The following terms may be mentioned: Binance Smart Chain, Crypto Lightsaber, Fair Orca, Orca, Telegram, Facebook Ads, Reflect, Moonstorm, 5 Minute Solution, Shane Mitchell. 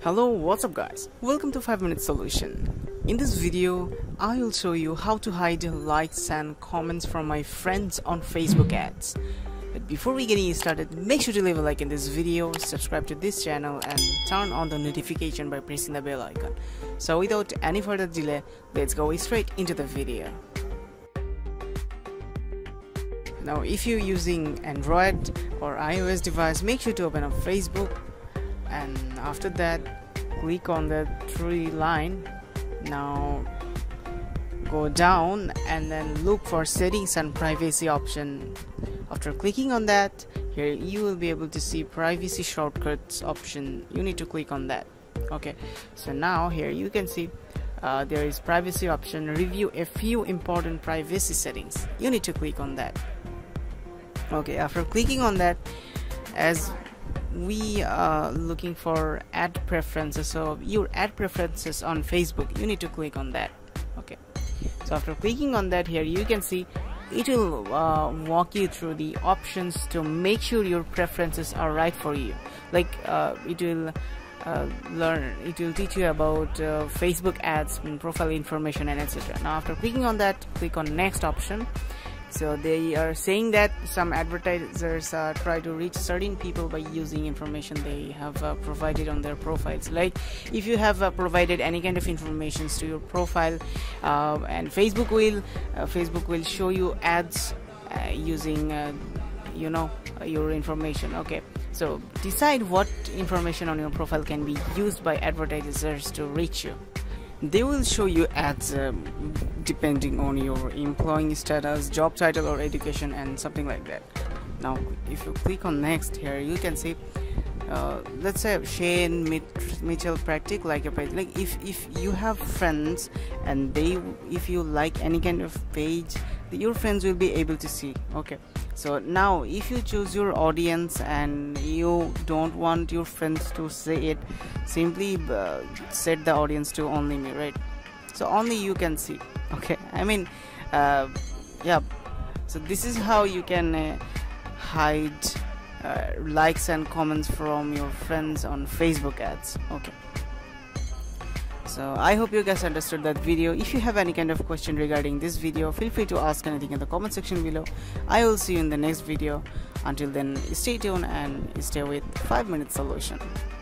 Hello, what's up guys, welcome to 5MinuteSolution. In this video I will show you how to hide likes and comments from my friends on Facebook ads. But before we get started, make sure to leave a like in this video, subscribe to this channel and turn on the notification by pressing the bell icon. So without any further delay, let's go straight into the video. Now if you're using Android or iOS device, make sure to open up Facebook and after that click on the three line. Now go down and then look for settings and privacy option. After clicking on that, here you will be able to see privacy shortcuts option. You need to click on that. Okay, so now here you can see there is privacy option, review a few important privacy settings. You need to click on that. Okay, after clicking on that, as we are looking for ad preferences, so your ad preferences on Facebook, you need to click on that. Okay, so after clicking on that, here you can see it will walk you through the options to make sure your preferences are right for you. Like it will teach you about Facebook ads and profile information and etc. Now after clicking on that, click on next option. So they are saying that some advertisers try to reach certain people by using information they have provided on their profiles. Like if you have provided any kind of information to your profile, and Facebook will show you ads using your information. Okay, so decide what information on your profile can be used by advertisers to reach you. They will show you ads depending on your employing status, job title or education and something like that. Now if you click on next, here you can see let's say Shane Mitchell practice like a page. Like if you have friends and if you like any kind of page, your friends will be able to see. Okay, so now if you choose your audience and you don't want your friends to see it, simply set the audience to only me, right? So only you can see. Okay, I mean yeah, so this is how you can hide likes and comments from your friends on Facebook ads. Okay, so I hope you guys understood that video. If you have any kind of question regarding this video, feel free to ask anything in the comment section below. I will see you in the next video. Until then, stay tuned and stay with 5MinuteSolution.